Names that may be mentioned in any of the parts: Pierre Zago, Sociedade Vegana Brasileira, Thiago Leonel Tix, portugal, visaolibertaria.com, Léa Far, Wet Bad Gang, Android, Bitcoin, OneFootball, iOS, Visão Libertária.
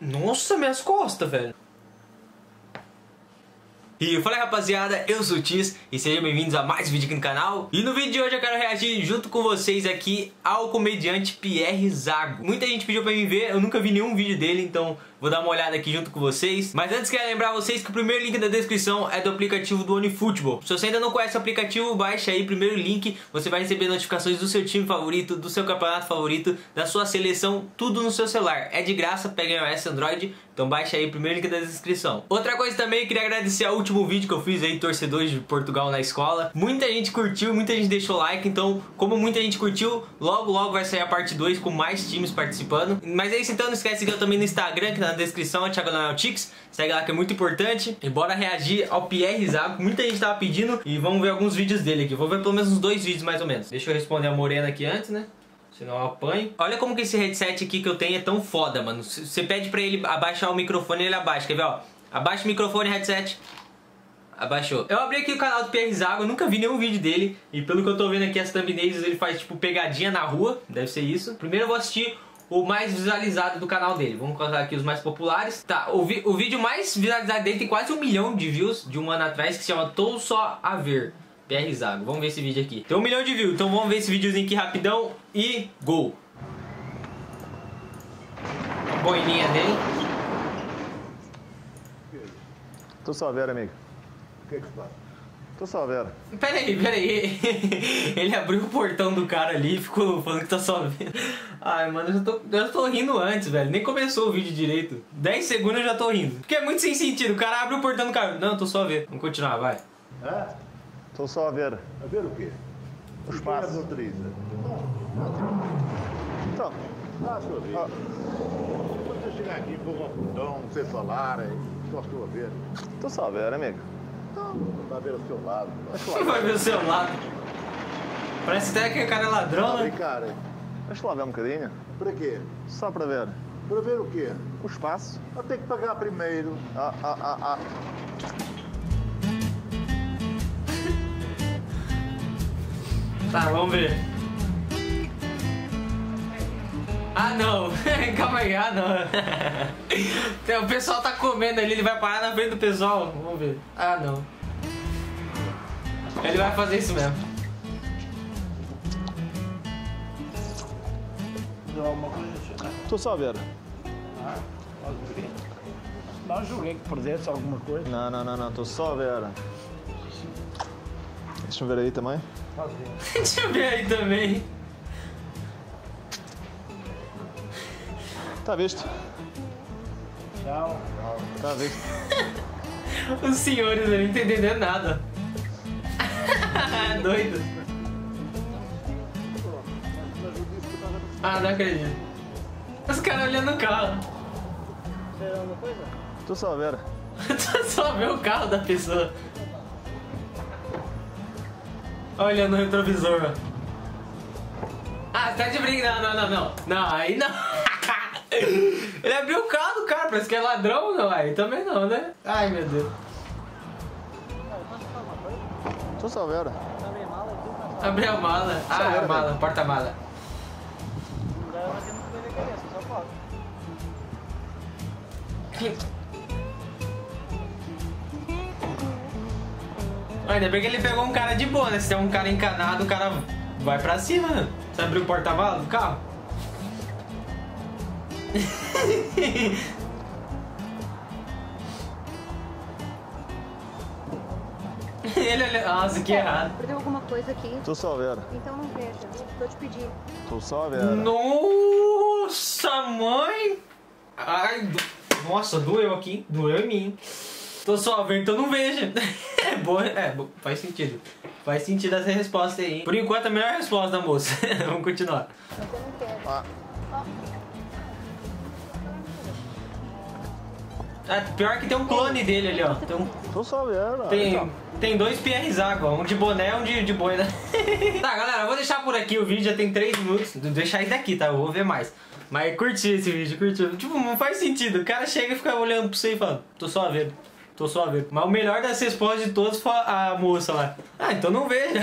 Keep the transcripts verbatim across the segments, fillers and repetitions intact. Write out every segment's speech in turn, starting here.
Nossa, minhas costas, velho. E fala aí, rapaziada, eu sou o Tis e sejam bem-vindos a mais um vídeo aqui no canal. E no vídeo de hoje eu quero reagir junto com vocês aqui ao comediante Pierre Zago. Muita gente pediu pra mim ver, eu nunca vi nenhum vídeo dele, então vou dar uma olhada aqui junto com vocês. Mas antes quero lembrar vocês que o primeiro link da descrição é do aplicativo do OneFootball. Se você ainda não conhece o aplicativo, baixa aí o primeiro link. Você vai receber notificações do seu time favorito, do seu campeonato favorito, da sua seleção, tudo no seu celular. É de graça, pega iOS, Android, então baixa aí o primeiro link da descrição. Outra coisa também, queria agradecer ao último vídeo que eu fiz aí, torcedores de Portugal na escola. Muita gente curtiu, muita gente deixou like, então como muita gente curtiu, logo logo vai sair a parte dois com mais times participando. Mas é isso, então não esquece que eu também no Instagram, que na descrição é Thiago Leonel Tix, segue lá que é muito importante. E bora reagir ao Pierre Zago, muita gente tava pedindo e vamos ver alguns vídeos dele aqui. Vou ver pelo menos uns dois vídeos mais ou menos. Deixa eu responder a Morena aqui antes, né? Senão eu apanho. Olha como que esse headset aqui que eu tenho é tão foda, mano. Você pede pra ele abaixar o microfone, ele abaixa, quer ver, ó? Abaixa o microfone, headset. Abaixou. Eu abri aqui o canal do Pierre Zago, eu nunca vi nenhum vídeo dele. E pelo que eu tô vendo aqui, as thumbnails ele faz tipo pegadinha na rua. Deve ser isso. Primeiro eu vou assistir o mais visualizado do canal dele. Vamos colocar aqui os mais populares. Tá, o, vi o vídeo mais visualizado dele tem quase um milhão de views de um ano atrás, que se chama Tô Só A Ver, Pierre Zago. Vamos ver esse vídeo aqui. Tem um milhão de views, então vamos ver esse videozinho aqui rapidão. E gol. A boininha dele. Tô só a ver, amigo. O que que fala? Tô só vendo. Peraí, peraí. Ele abriu o portão do cara ali e ficou falando que tá só vendo. Ai, mano, eu já, tô, eu já tô rindo antes, velho. Nem começou o vídeo direito. dez segundos eu já tô rindo. Porque é muito sem sentido. O cara abre o portão do cara. Não, tô só vendo. Vamos continuar, vai. É? Tô só vendo. A ver o quê? Os passos. Então. Ah, sua vez. Ah. Quando você chegar aqui, pôr um portão, vocês falarem, só sua vez. Tô só vendo, amigo. Vai ver o seu lado. Vai ver o seu lado. Parece até que o cara é ladrão, né? Cara, deixa eu lavar um bocadinho. Pra quê? Só pra ver. Pra ver o quê? O espaço. Eu tenho que pagar primeiro. Ah, ah, ah, ah. Tá, vamos ver. Ah, não. Calma aí, ah, não. O pessoal tá comendo ali, ele vai parar na frente do pessoal. Vamos ver. Ah, não. Ele vai fazer isso mesmo. Tô só vendo. Ah, não julguei que perdesse alguma coisa. Não, não, não, não. Tô só vendo. Deixa eu ver aí também. Deixa eu ver aí também. Tá visto? Tchau. Tá visto. Os senhores não entendendo nada. Doido. Ah, não acredito. Os caras olhando o carro. Tô só vendo. Tô só vendo o carro da pessoa. Olha no retrovisor. Ah, tá de brincadeira. Não, não, não. Não, aí não. Ele abriu o carro do cara, parece que é ladrão, não é? Também não, né? Ai, meu Deus. Tô só vendo. Abriu a mala. Ah, a mala, mala porta-mala. Ainda bem que ele pegou um cara de boa, né? Se tem um cara encanado, o cara vai pra cima, né? Você abriu o porta-mala do carro? Ele olhou. Nossa, que errado. Perdeu alguma coisa aqui? Tô só vendo. Então não veja, tô te pedindo. Tô só vendo. Nossa, mãe. Ai, do... nossa, doeu aqui. Doeu em mim. Tô só vendo, então não veja. É boa, é boa. Faz sentido. Faz sentido essa resposta aí. Por enquanto, a melhor resposta da moça. Vamos continuar. Mas eu não quero. Ah. Oh. É, pior que tem um clone dele ali, ó. Tem um... Tô só vendo. Tem, tem dois Pierre Zago, ó. Um de boné e um de, de boina. Tá, galera, eu vou deixar por aqui o vídeo, já tem três minutos. Vou deixar isso daqui, tá? Eu vou ver mais. Mas curti esse vídeo, curti. Tipo, não faz sentido. O cara chega e fica olhando pra você e fala, tô só vendo. Tô só vendo. Mas o melhor das respostas de todos foi a moça lá. Ah, então não veja.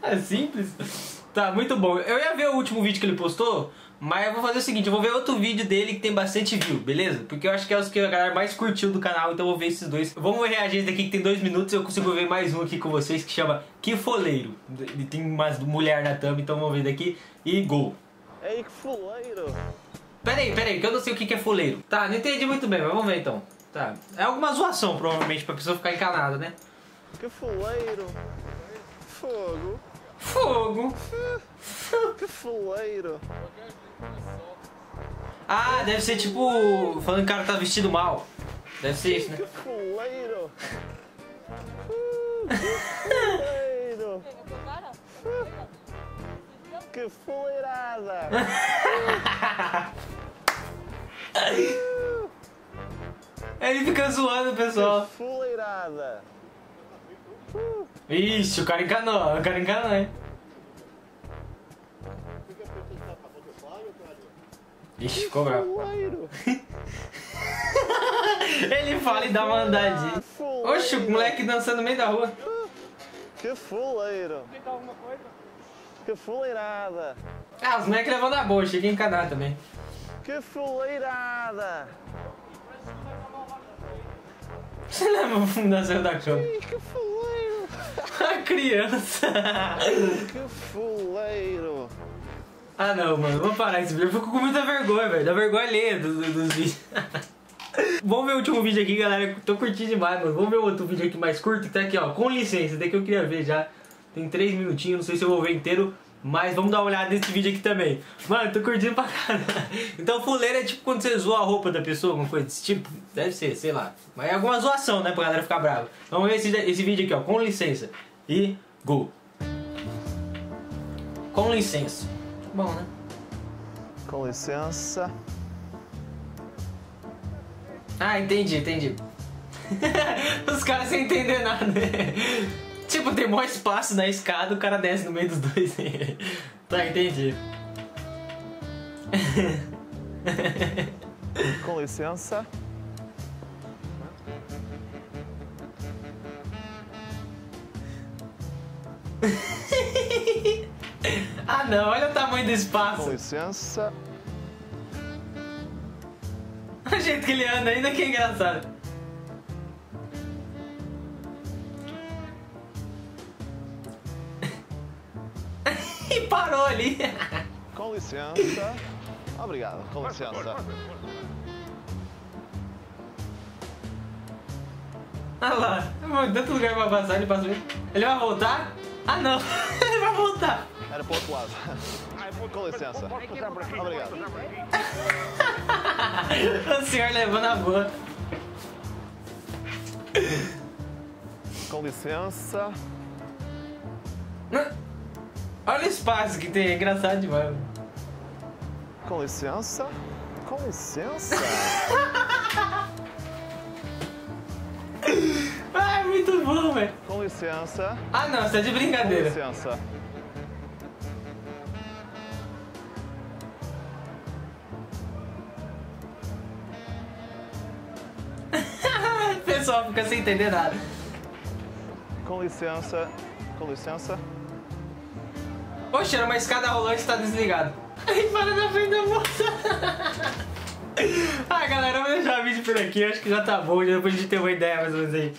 É simples. Tá, muito bom. Eu ia ver o último vídeo que ele postou, Mas eu vou fazer o seguinte, eu vou ver outro vídeo dele que tem bastante view, beleza? Porque eu acho que é os que a galera mais curtiu do canal, então eu vou ver esses dois. Vamos reagir esse daqui que tem dois minutos e eu consigo ver mais um aqui com vocês que chama Que Foleiro. Ele tem umas mulher na thumb, então vamos ver daqui e gol. É que foleiro. Pera aí, pera aí, que eu não sei o que é foleiro. Tá, não entendi muito bem, mas vamos ver então. Tá, é alguma zoação provavelmente pra pessoa ficar encanada, né? Que foleiro. Fogo. Fogo. Que foleiro. Ah, deve ser tipo... Falando que o cara tá vestido mal. Deve ser isso, né? Que foleiro. Que foleirada. Ele fica zoando, pessoal. Que foleirada. Ixi, o cara enganou, o cara enganou, hein? Ixi, ficou bravo. Ele fala e dá uma andadinha. Oxe, o moleque dançando no meio da rua. Que foleiro. Que foleirada. Ah, os moleques levando a boa, cheguei em Canadá também. Que foleirada. Você leva o fundo da cena da cama. Que foleiro. A criança. Que foleiro. Ah não, mano, vamos parar esse vídeo. Eu fico com muita vergonha, velho. Dá vergonha alheia dos, dos vídeos. Vamos ver o último vídeo aqui, galera. Tô curtindo demais, mano. Vamos ver outro vídeo aqui mais curto. Que tá aqui, ó. Com licença, daqui eu queria ver já. Tem três minutinhos, não sei se eu vou ver inteiro. Mas vamos dar uma olhada nesse vídeo aqui também. Mano, tô curtindo pra caralho. Então fuleiro é tipo quando você zoa a roupa da pessoa, alguma coisa desse tipo. Deve ser, sei lá. Mas é alguma zoação, né, pra galera ficar brava. Vamos ver esse, esse vídeo aqui, ó. Com licença. E gol. Com licença. Bom, né? Com licença. Ah, entendi, entendi. Os caras sem entender nada. Tipo, tem maior espaço na escada, o cara desce no meio dos dois. Tá, entendi. Com licença. Ah não, olha o tamanho do espaço. Com licença. O jeito que ele anda ainda que é engraçado. E parou ali. Com licença. Obrigado, com licença. Ah lá, tanto lugar pra passar, ele passou. Ele vai voltar? Ah não, ele vai voltar. Era pro outro lado. Com licença. Obrigado. O senhor levando a boa. Com licença. Olha o espaço que tem, é engraçado demais. Com licença. Com licença. Ah, é muito bom, velho. Com licença. Ah não, você é de brincadeira. Com licença. Só fica sem entender nada. Com licença, com licença. Oxe, era uma escada rolante que tá desligada. Aí para na frente da moça. Ah, galera, eu vou deixar o vídeo por aqui. Acho que já tá bom, já depois de ter uma ideia mais ou menos aí.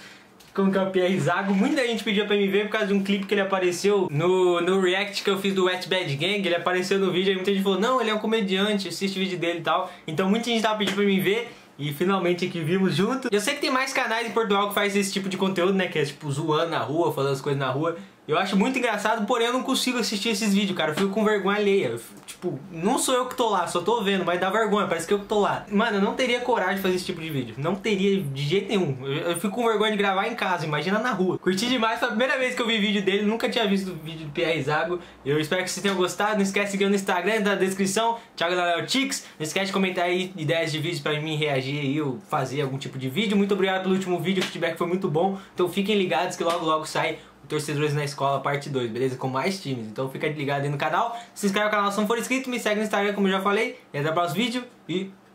Como que é o Pierre Zago. Muita gente pedia pra me ver por causa de um clipe que ele apareceu no, no react que eu fiz do Wet Bad Gang. Ele apareceu no vídeo e muita gente falou: não, ele é um comediante, assiste o vídeo dele e tal. Então muita gente tava pedindo pra me ver. E finalmente aqui vimos junto. Eu sei que tem mais canais em Portugal que faz esse tipo de conteúdo, né? Que é tipo zoando na rua, falando as coisas na rua. Eu acho muito engraçado, porém eu não consigo assistir esses vídeos, cara. Eu fico com vergonha alheia. Eu, tipo, não sou eu que tô lá, só tô vendo, mas dá vergonha, parece que eu que tô lá. Mano, eu não teria coragem de fazer esse tipo de vídeo. Não teria de jeito nenhum. Eu, eu fico com vergonha de gravar em casa, imagina na rua. Curti demais, foi a primeira vez que eu vi vídeo dele. Nunca tinha visto vídeo do Pierre Zago. Eu espero que vocês tenham gostado. Não esquece de seguir no Instagram, na descrição. Thiago da Léo Tix. Não esquece de comentar aí ideias de vídeos pra mim reagir e eu fazer algum tipo de vídeo. Muito obrigado pelo último vídeo, o feedback foi muito bom. Então fiquem ligados que logo logo sai Torcedores na Escola, parte dois, beleza? Com mais times. Então fica ligado aí no canal. Se inscreve no canal se não for inscrito. Me segue no Instagram, como eu já falei. E até o próximo vídeo. E...